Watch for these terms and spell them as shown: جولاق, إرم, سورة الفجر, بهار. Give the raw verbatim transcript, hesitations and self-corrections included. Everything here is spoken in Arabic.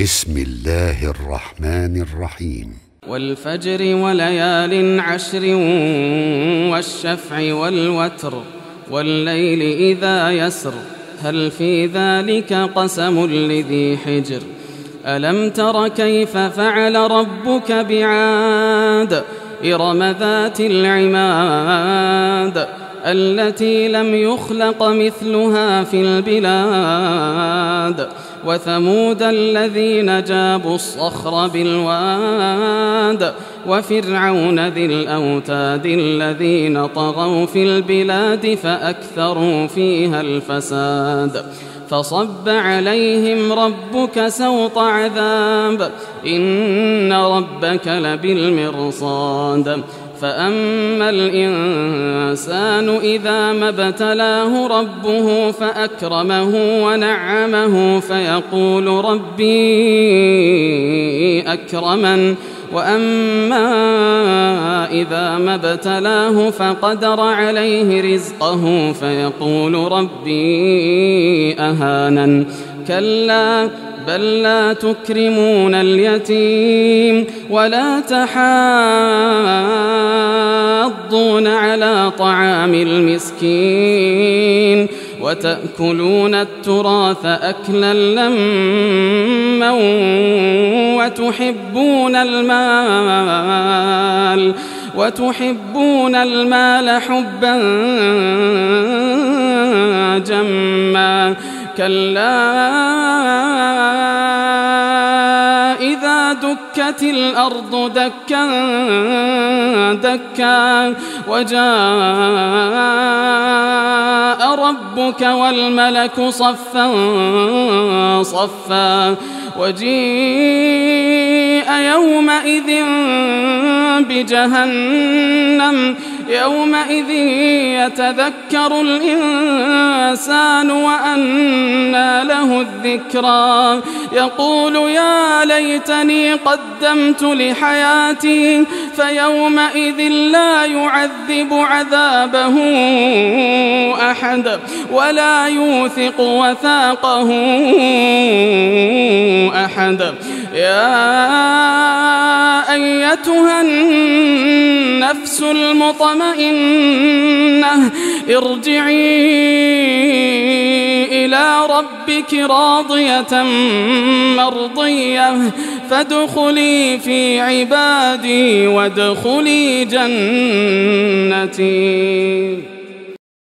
بسم الله الرحمن الرحيم والفجر وليال عشر والشفع والوتر والليل إذا يسر هل في ذلك قسم لذي حجر ألم تر كيف فعل ربك بعاد إرم ذات العماد التي لم يخلق مثلها في البلاد وثمود الذين جابوا الصخر بالواد وفرعون ذي الأوتاد الذين طغوا في البلاد فأكثروا فيها الفساد فصب عليهم ربك سوط عذاب إن ربك لبالمرصاد فأما الإنسان إذا ما ابتلاه ربه فأكرمه ونعمه فيقول ربي أكرمن وأما إذا ما ابتلاه فقدر عليه رزقه فيقول ربي أهانن كلا بل لا تكرمون اليتيم ولا تحاضون على طعام المسكين وتأكلون التراث أكلا لما وتحبون المال وتحبون المال حبا جما كلا إذا دكت الأرض دكا دكا وجاء ربك والملك صفا صفا وجيء يومئذ بجهنم يومئذ يتذكر الإنسان وأنى له الذكرى يقول يا ليتني قدمت لحياتي فيومئذ لا يعذب عذابه أحد ولا يوثق وثاقه أحد يا أيتها النفس المطمئنة ارجعي إلى ربك راضية مرضية فادخلي في عبادي وادخلي جنتي.